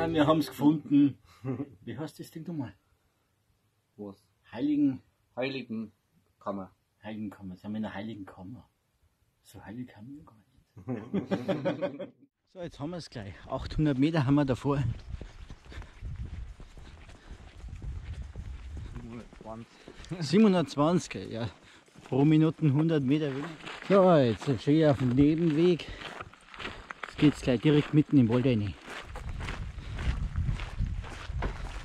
Ah, wir haben es gefunden. Wie heißt das Ding nochmal? Was? Heiligenkammer. Heiligenkammer, jetzt haben wir in der Heiligenkammer. So heilig haben wir gar nicht. So, jetzt haben wir es gleich. 800 Meter haben wir davor. 720, ja. Pro Minuten 100 Meter weniger. So, jetzt sind wir schon hier auf dem Nebenweg. Jetzt geht es gleich direkt mitten im Wald rein.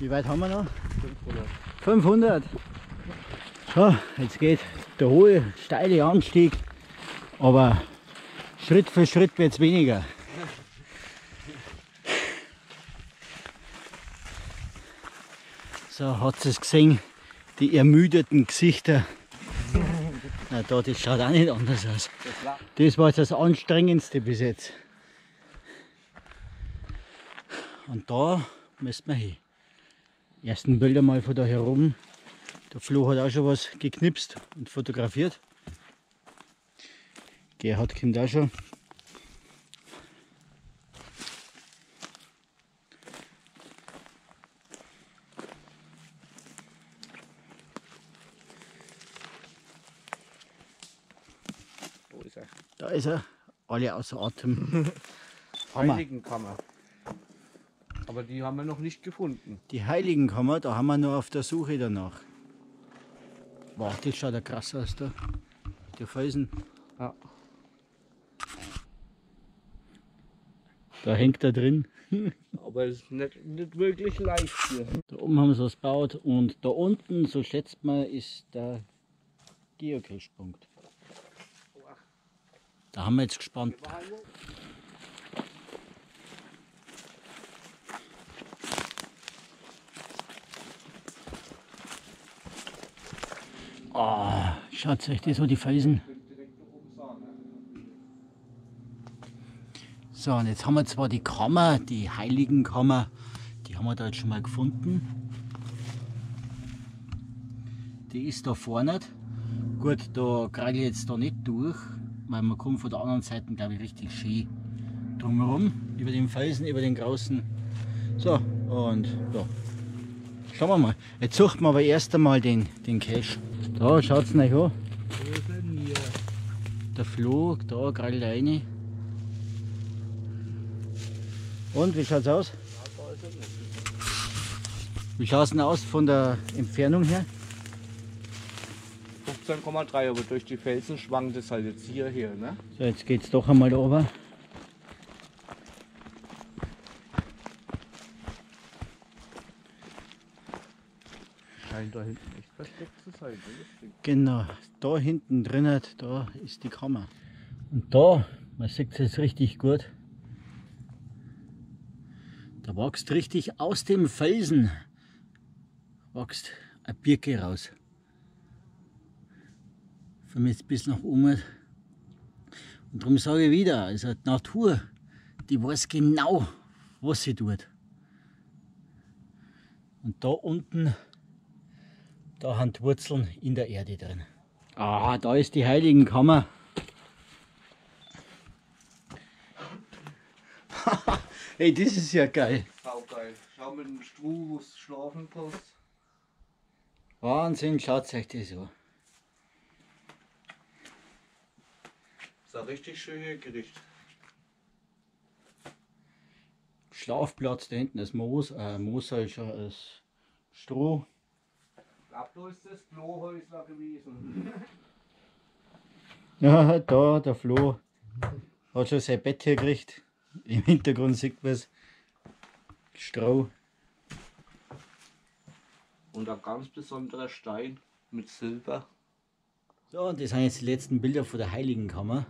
Wie weit haben wir noch? 500. 500. So, jetzt geht der hohe, steile Anstieg. Aber Schritt für Schritt wird es weniger. So, hat es gesehen, die ermüdeten Gesichter. Na, da, das schaut auch nicht anders aus. Das war jetzt das Anstrengendste bis jetzt. Und da müssen wir hin. Ersten Bilder mal von da herum. Der Flo hat auch schon was geknipst und fotografiert. Gerhard kommt auch schon. Wo ist er? Da ist er. Alle außer Atem. Heiligenkammer. Aber die haben wir noch nicht gefunden. Die Heiligenkammer, da haben wir noch auf der Suche danach. Wow, das schaut ja krass aus da. Der Felsen. Ja. Da hängt er drin. Aber es ist nicht wirklich leicht hier. Da oben haben sie was gebaut und da unten, so schätzt man, ist der Geocache-Punkt. Da haben wir jetzt gespannt. Oh, schaut euch das so die Felsen. So, und jetzt haben wir zwar die Kammer, die Heiligenkammer, die haben wir da jetzt schon mal gefunden. Die ist da vorne. Gut, da kriege ich jetzt da nicht durch, weil man kommt von der anderen Seite, glaube ich, richtig schön drumherum. Über den Felsen, über den großen. So, und ja. Schauen wir mal. Jetzt sucht man aber erst einmal den Cache. Da, schaut es euch an. Der Flo, da gerade rein. Und, wie schaut's aus? Wie schaut's denn aus von der Entfernung her? 15,3, aber durch die Felsen schwankt es halt jetzt hierher, ne? So, jetzt geht's doch einmal da runter. Da hinten echt versteckt zu sein. Genau, da hinten drin, da ist die Kammer. Und da, man sieht es jetzt richtig gut, da wächst richtig aus dem Felsen wächst eine Birke raus. Von jetzt bis nach oben. Und darum sage ich wieder, also die Natur, die weiß genau, was sie tut. Und da unten, da haben die Wurzeln in der Erde drin. Ah, da ist die Heiligenkammer. Ey, das ist ja geil. Saugeil. Schau mit dem Stroh, wo es schlafen kannst. Wahnsinn, schaut euch das an. Das ist ein richtig schönes Gericht. Schlafplatz da hinten, das Moos, Mooshalscher, das Stroh. Ablo ist das Flohhäusler gewesen. Ja, da, der Floh hat schon sein Bett hier gekriegt. Im Hintergrund sieht man es. Stroh. Und ein ganz besonderer Stein mit Silber. So, und das sind jetzt die letzten Bilder von der Heiligenkammer.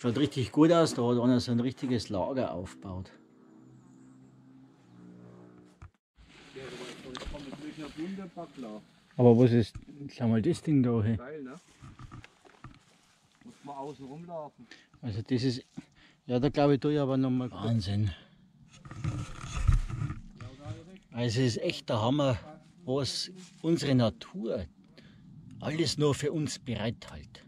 Schaut richtig gut aus, da hat einer so ein richtiges Lager aufgebaut. Aber was ist, schau mal das Ding da hin. Geil, ne? Muss man außen rumlaufen. Also das ist, ja da glaube ich tue ich aber nochmal. Wahnsinn. Also es ist echt der Hammer, was unsere Natur alles nur für uns bereithält.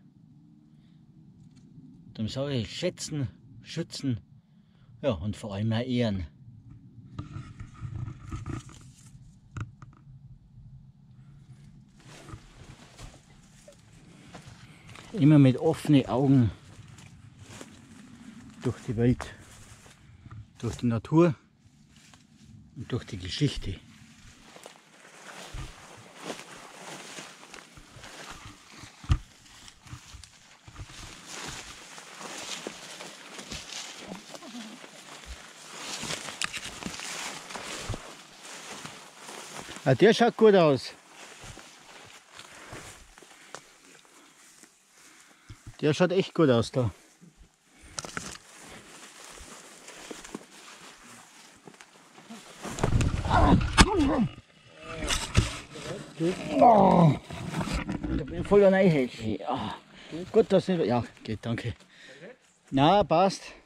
Darum sage ich, schätzen, schützen. Ja, und vor allem mehr Ehren. Immer mit offenen Augen durch die Welt, durch die Natur und durch die Geschichte. Ah, der schaut gut aus. Der schaut echt gut aus da. Oh, da bin ich voll an Eihäschen. Ja. Gut, dass nicht. Ja, geht, danke. Na, passt.